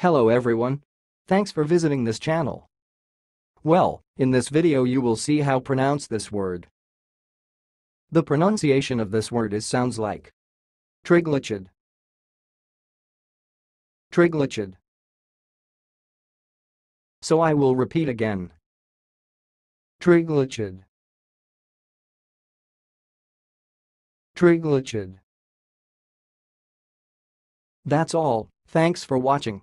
Hello everyone. Thanks for visiting this channel. Well, in this video you will see how pronounce this word. The pronunciation of this word sounds like Triglochid. Triglochid. So I will repeat again. Triglochid. Triglochid. That's all. Thanks for watching.